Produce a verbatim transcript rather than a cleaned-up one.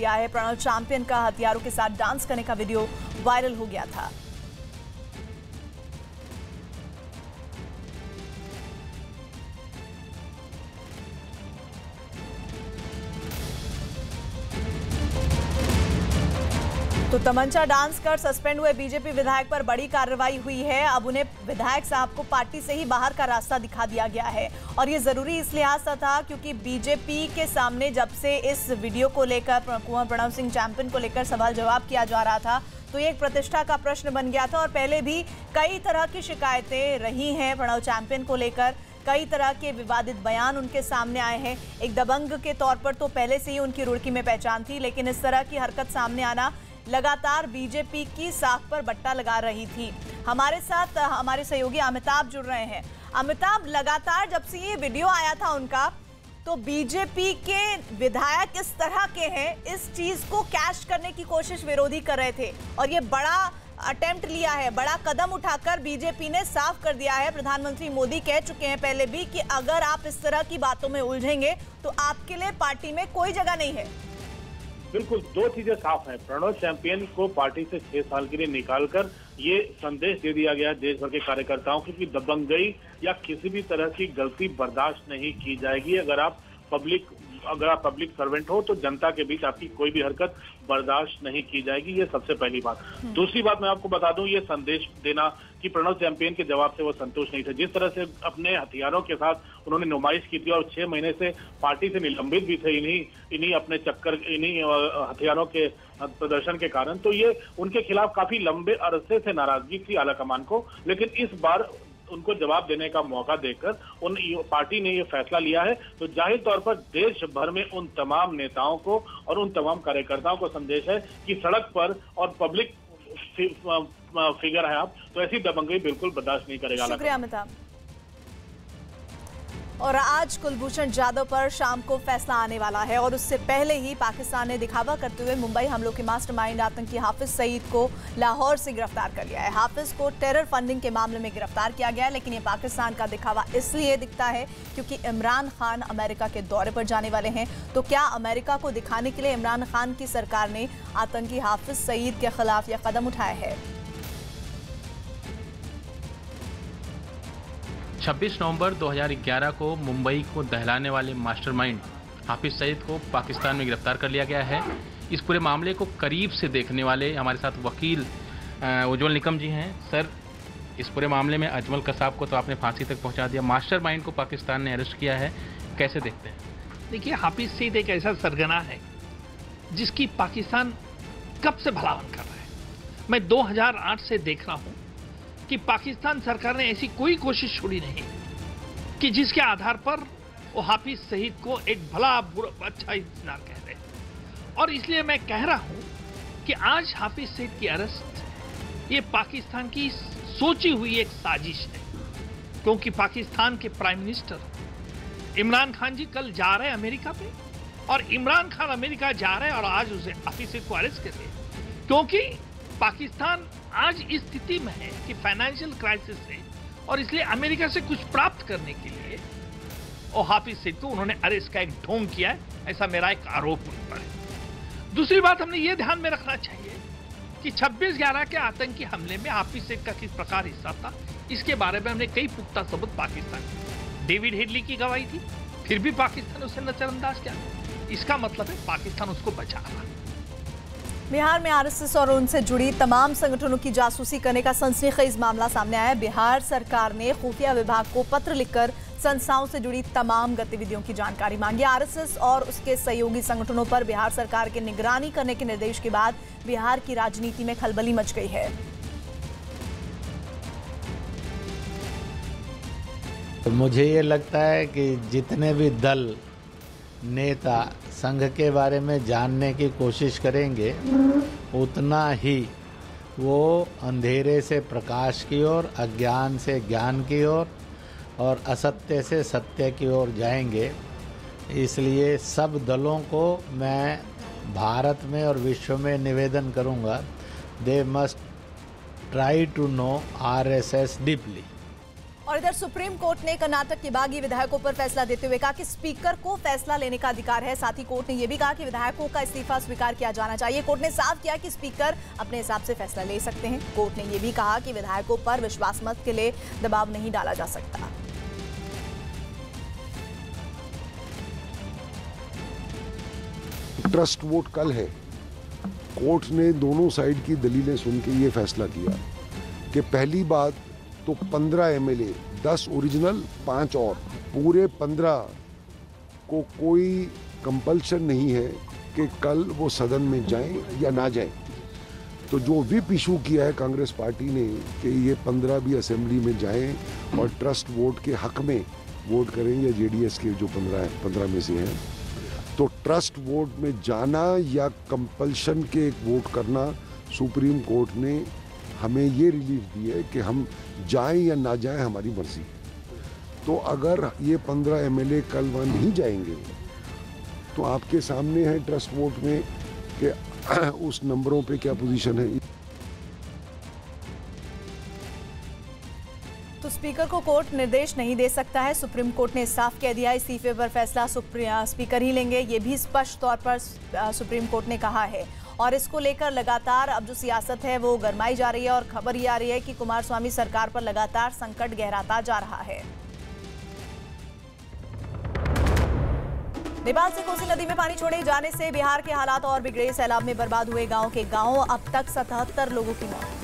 दिया है। प्रणव चैंपियन का हथियारों के साथ डांस करने का वीडियो वायरल हो गया था। तो तमंचा डांस कर सस्पेंड हुए बीजेपी विधायक पर बड़ी कार्रवाई हुई है। अब उन्हें विधायक साहब को पार्टी से ही बाहर का रास्ता दिखा दिया गया है और ये ज़रूरी इस लिहाज से था क्योंकि बीजेपी के सामने जब से इस वीडियो को लेकर कुंवर प्रणव सिंह चैंपियन को लेकर सवाल जवाब किया जा रहा था तो ये एक प्रतिष्ठा का प्रश्न बन गया था। और पहले भी कई तरह की शिकायतें रही हैं प्रणव चैंपियन को लेकर, कई तरह के विवादित बयान उनके सामने आए हैं। एक दबंग के तौर पर तो पहले से ही उनकी रुड़की में पहचान थी, लेकिन इस तरह की हरकत सामने आना लगातार बीजेपी की साख पर बट्टा लगा रही थी। हमारे साथ हमारे सहयोगी अमिताभ जुड़ रहे हैं। अमिताभ, लगातार जब से ये वीडियो आया था उनका, तो बीजेपी के विधायक इस तरह के हैं, इस चीज को कैश करने की कोशिश विरोधी कर रहे थे और ये बड़ा अटेम्प्ट लिया है, बड़ा कदम उठाकर बीजेपी ने साफ कर दिया है। प्रधानमंत्री मोदी कह चुके हैं पहले भी कि अगर आप इस तरह की बातों में उलझेंगे तो आपके लिए पार्टी में कोई जगह नहीं है। बिल्कुल, दो चीजें साफ हैं। प्रणव चैंपियन को पार्टी से छह साल के लिए निकालकर ये संदेश दे दिया गया देश भर के कार्यकर्ताओं को कि दबंगई या किसी भी तरह की गलती बर्दाश्त नहीं की जाएगी। अगर आप पब्लिक अगर आप पब्लिक सर्वेंट हो तो जनता के बीच आपकी कोई भी हरकत बर्दाश्त नहीं की जाएगी। ये सबसे पहली बात। दूसरी बात मैं आपको बता दूं, ये संदेश देना कि प्रणव चैंपियन के जवाब से वो संतुष्ट नहीं थे। जिस तरह से अपने हथियारों के साथ उन्होंने नुमाइश की थी और छह महीने से पार्टी से निलंबित भी थे इन्हीं इन्हीं अपने चक्कर इन्हीं हथियारों के प्रदर्शन के कारण, तो ये उनके खिलाफ काफी लंबे अरसे से नाराजगी थी आला कमान को। लेकिन इस बार उनको जवाब देने का मौका देकर उन पार्टी ने ये फैसला लिया है। तो जाहिर तौर पर देश भर में उन तमाम नेताओं को और उन तमाम कार्यकर्ताओं को संदेश है कि सड़क पर और पब्लिक फिगर है आप, तो ऐसी दबंगई बिल्कुल बर्दाश्त नहीं करेगा। शुक्रिया अमिताभ। और आज कुलभूषण जाधव पर शाम को फैसला आने वाला है और उससे पहले ही पाकिस्तान ने दिखावा करते हुए मुंबई हमलों के मास्टरमाइंड आतंकी हाफिज़ सईद को लाहौर से गिरफ्तार कर लिया है। हाफिज़ को टेरर फंडिंग के मामले में गिरफ्तार किया गया है, लेकिन ये पाकिस्तान का दिखावा इसलिए दिखता है क्योंकि इमरान खान अमेरिका के दौरे पर जाने वाले हैं। तो क्या अमेरिका को दिखाने के लिए इमरान खान की सरकार ने आतंकी हाफिज़ सईद के खिलाफ यह कदम उठाया है? छब्बीस नवंबर दो हज़ार ग्यारह को मुंबई को दहलाने वाले मास्टरमाइंड हाफिज़ सईद को पाकिस्तान में गिरफ्तार कर लिया गया है। इस पूरे मामले को करीब से देखने वाले हमारे साथ वकील उज्ज्वल निकम जी हैं। सर, इस पूरे मामले में अजमल कसाब को तो आपने फांसी तक पहुंचा दिया, मास्टरमाइंड को पाकिस्तान ने अरेस्ट किया है, कैसे देखते हैं? देखिए, हाफिज़ सईद एक ऐसा सरगना है जिसकी पाकिस्तान कब से भलावट कर रहा है। मैं दो हज़ार आठ से देख रहा हूँ कि पाकिस्तान सरकार ने ऐसी कोई कोशिश छोड़ी नहीं कि जिसके आधार पर वो हाफिज़ सईद को एक भला अच्छा इंतजार कह रहे। और इसलिए मैं कह रहा हूं कि आज हाफिज़ सईद की अरेस्ट ये पाकिस्तान की सोची हुई एक साजिश है, क्योंकि पाकिस्तान के प्राइम मिनिस्टर इमरान खान जी कल जा रहे हैं अमेरिका पे और इमरान खान अमेरिका जा रहे हैं और आज उसे हाफिज़ सईद को अरेस्ट कर रहे हैं, क्योंकि पाकिस्तान आज इस स्थिति में है कि फाइनेंशियल क्राइसिस है और इसलिए अमेरिका से कुछ प्राप्त करने के लिए और हाफिज़ सईद को उन्होंने अरेस्ट का एक ढोंग किया है, ऐसा मेरा एक आरोप उन पर है। दूसरी बात हमने ये ध्यान में रखना चाहिए कि छब्बीस ग्यारह के आतंकी हमले में हाफिज़ सईद का किस प्रकार हिस्सा था, इसके बारे में हमने कई पुख्ता सबूत पाकिस्तान, डेविड हेडली की गवाही थी, फिर भी पाकिस्तान उसे नजरअंदाज किया। इसका मतलब है पाकिस्तान उसको बचा रहा है। बिहार में आरएसएस और उनसे जुड़ी तमाम संगठनों की जासूसी करने का सनसनीखेज मामला सामने आया है। बिहार सरकार ने खुफिया विभाग को पत्र लिखकर संस्थाओं से जुड़ी तमाम गतिविधियों की जानकारी मांगी। आरएसएस और उसके सहयोगी संगठनों पर बिहार सरकार के निगरानी करने के निर्देश के बाद बिहार की राजनीति में खलबली मच गई है। मुझे ये लगता है कि जितने भी दल नेता संघ के बारे में जानने की कोशिश करेंगे उतना ही वो अंधेरे से प्रकाश की ओर, अज्ञान से ज्ञान की ओर और असत्य से सत्य की ओर जाएंगे। इसलिए सब दलों को मैं भारत में और विश्व में निवेदन करूंगा, they must try to know RSS deeply. और इधर सुप्रीम कोर्ट ने कर्नाटक के बागी विधायकों पर फैसला देते हुए कहा कि स्पीकर को फैसला लेने का अधिकार है। साथ ही कोर्ट ने यह भी कहा कि विधायकों का इस्तीफा स्वीकार किया जाना चाहिए। कोर्ट ने साफ किया कि स्पीकर अपने हिसाब से फैसला ले सकते हैं। कोर्ट ने यह भी कहा कि विधायकों पर विश्वास मत के लिए दबाव नहीं डाला जा सकता। ट्रस्ट वोट कल है। कोर्ट ने दोनों साइड की दलीलें सुन के ये फैसला किया कि पहली बात तो पंद्रह एमएलए, दस ओरिजिनल, पांच और, पूरे पंद्रह को कोई कंपल्शन नहीं है कि कल वो सदन में जाएं या ना जाएं। तो जो व्हिप इशू किया है कांग्रेस पार्टी ने कि ये पंद्रह भी असेंबली में जाएं और ट्रस्ट वोट के हक में वोट करें या जेडीएस के जो पंद्रह पंद्रह में से हैं, तो ट्रस्ट वोट में जाना या कंपल्शन के एक वोट करना, सुप्रीम कोर्ट ने हमें ये रिलीफ दी है कि हम जाएं या ना जाएं हमारी मर्जी। तो अगर ये पंद्रह एमएलए कल वहाँ नहीं जाएंगे तो आपके सामने है ट्रस्ट वोट में कि उस नंबरों पे क्या पोजीशन है। तो स्पीकर को कोर्ट निर्देश नहीं दे सकता है। सुप्रीम कोर्ट ने साफ कह दिया, इस्तीफे पर फैसला स्पीकर ही लेंगे। ये भी स्पष्ट तौर पर सुप्रीम कोर्ट ने कहा है। और इसको लेकर लगातार अब जो सियासत है वो गरमाई जा रही है और खबर ये आ रही है कि कुमार स्वामी सरकार पर लगातार संकट गहराता जा रहा है। नेपाल से कोसी नदी में पानी छोड़े जाने से बिहार के हालात और बिगड़े। सैलाब में बर्बाद हुए गाँव के गाँव, अब तक सतहत्तर लोगों की मौत।